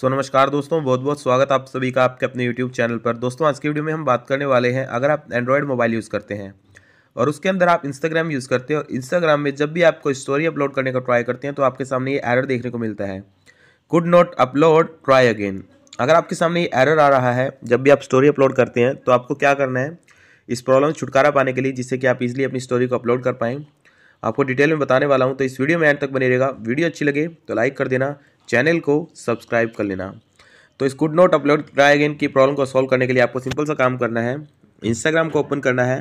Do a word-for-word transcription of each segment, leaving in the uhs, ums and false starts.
सो नमस्कार दोस्तों, बहुत बहुत स्वागत आप सभी का आपके अपने YouTube चैनल पर। दोस्तों आज की वीडियो में हम बात करने वाले हैं, अगर आप एंड्रॉयड मोबाइल यूज़ करते हैं और उसके अंदर आप Instagram यूज़ करते हैं और Instagram में जब भी आपको स्टोरी अपलोड करने का ट्राई करते हैं तो आपके सामने ये एरर देखने को मिलता है, could not upload try again. अगर आपके सामने ये एरर आ रहा है जब भी आप स्टोरी अपलोड करते हैं तो आपको क्या करना है इस प्रॉब्लम से छुटकारा पाने के लिए, जिससे कि आप ईजिली अपनी स्टोरी को अपलोड कर पाएँ। आपको डिटेल में बताने वाला हूँ, तो इस वीडियो में एंड तक बने रहेगा। वीडियो अच्छी लगे तो लाइक कर देना, चैनल को सब्सक्राइब कर लेना। तो इस could not upload try again की प्रॉब्लम को सॉल्व करने के लिए आपको सिंपल सा काम करना है, इंस्टाग्राम को ओपन करना है।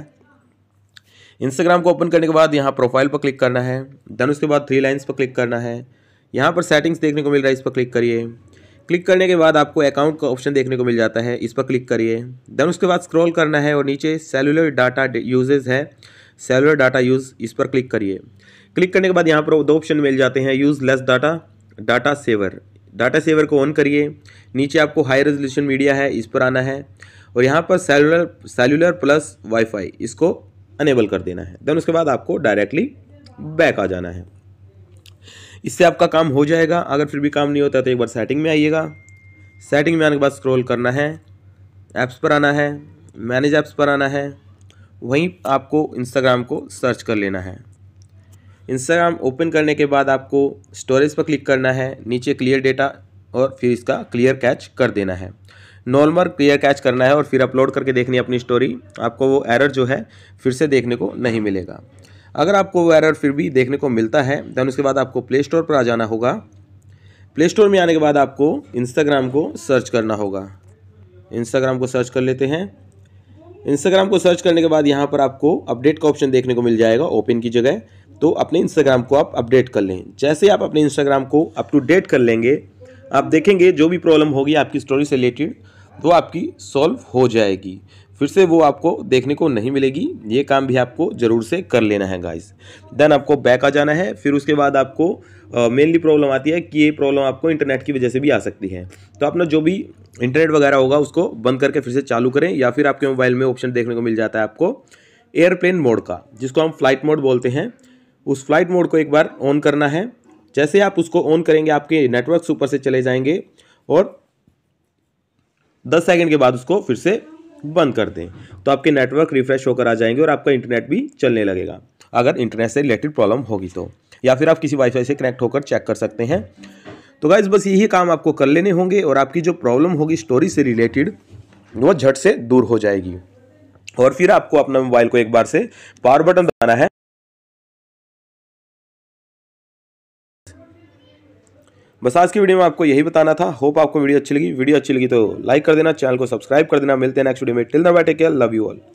इंस्टाग्राम को ओपन करने के बाद यहाँ प्रोफाइल पर क्लिक करना है, देन उसके बाद थ्री लाइन्स पर क्लिक करना है। यहाँ पर सेटिंग्स देखने को मिल रहा है, इस पर क्लिक करिए। क्लिक करने के बाद आपको अकाउंट का ऑप्शन देखने को मिल जाता है, इस पर क्लिक करिए। देन उसके बाद स्क्रॉल करना है और नीचे सेलुलर डाटा यूजेज है, सेलुलर डाटा यूज़ इस पर क्लिक करिए। क्लिक करने के बाद यहाँ पर दो ऑप्शन मिल जाते हैं, use less data, data saver. Data saver को ऑन करिए। नीचे आपको हाई रेजोल्यूशन मीडिया है, इस पर आना है और यहाँ पर सेलुलर सेलुलर प्लस वाईफाई इसको अनेबल कर देना है। देन उसके बाद आपको डायरेक्टली बैक आ जाना है, इससे आपका काम हो जाएगा। अगर फिर भी काम नहीं होता तो एक बार सेटिंग में आइएगा। सेटिंग में आने के बाद स्क्रॉल करना है, ऐप्स पर आना है, मैनेज ऐप्स पर आना है। वहीं आपको इंस्टाग्राम को सर्च कर लेना है। इंस्टाग्राम ओपन करने के बाद आपको स्टोरेज पर क्लिक करना है, नीचे क्लियर डेटा और फिर इसका क्लियर कैच कर देना है, नॉर्मल क्लियर कैच करना है और फिर अपलोड करके देखनी है अपनी स्टोरी। आपको वो एरर जो है फिर से देखने को नहीं मिलेगा। अगर आपको वो एरर फिर भी देखने को मिलता है देन उसके बाद आपको प्ले स्टोर पर आ जाना होगा। प्ले स्टोर में आने के बाद आपको इंस्टाग्राम को सर्च करना होगा। इंस्टाग्राम को सर्च कर लेते हैं। इंस्टाग्राम को सर्च करने के बाद यहाँ पर आपको अपडेट का ऑप्शन देखने को मिल जाएगा ओपन की जगह, तो अपने इंस्टाग्राम को आप अपडेट कर लें। जैसे आप अपने इंस्टाग्राम को अप टू डेट कर लेंगे आप देखेंगे जो भी प्रॉब्लम होगी आपकी स्टोरी से रिलेटेड वो आपकी सॉल्व हो जाएगी, फिर से वो आपको देखने को नहीं मिलेगी। ये काम भी आपको ज़रूर से कर लेना है गाइस। देन आपको बैक आ जाना है। फिर उसके बाद आपको मेनली प्रॉब्लम आती है कि ये प्रॉब्लम आपको इंटरनेट की वजह से भी आ सकती है, तो अपना जो भी इंटरनेट वगैरह होगा उसको बंद करके फिर से चालू करें, या फिर आपके मोबाइल में ऑप्शन देखने को मिल जाता है आपको एयरप्लेन मोड का, जिसको हम फ्लाइट मोड बोलते हैं। उस फ्लाइट मोड को एक बार ऑन करना है। जैसे आप उसको ऑन करेंगे आपके नेटवर्क से ऊपर से चले जाएंगे और दस सेकंड के बाद उसको फिर से बंद कर दें, तो आपके नेटवर्क रिफ्रेश होकर आ जाएंगे और आपका इंटरनेट भी चलने लगेगा, अगर इंटरनेट से रिलेटेड प्रॉब्लम होगी तो। या फिर आप किसी वाईफाई से कनेक्ट होकर चेक कर सकते हैं। तो गाइस बस यही काम आपको कर लेने होंगे और आपकी जो प्रॉब्लम होगी स्टोरी से रिलेटेड वो झट से दूर हो जाएगी। और फिर आपको अपना मोबाइल को एक बार से पावर बटन दबाना है। बस आज की वीडियो में आपको यही बताना था। होप आपको वीडियो अच्छी लगी। वीडियो अच्छी लगी तो लाइक कर देना, चैनल को सब्सक्राइब कर देना। मिलते हैं नेक्स्ट वीडियो में। Till then bye, take care, love you all.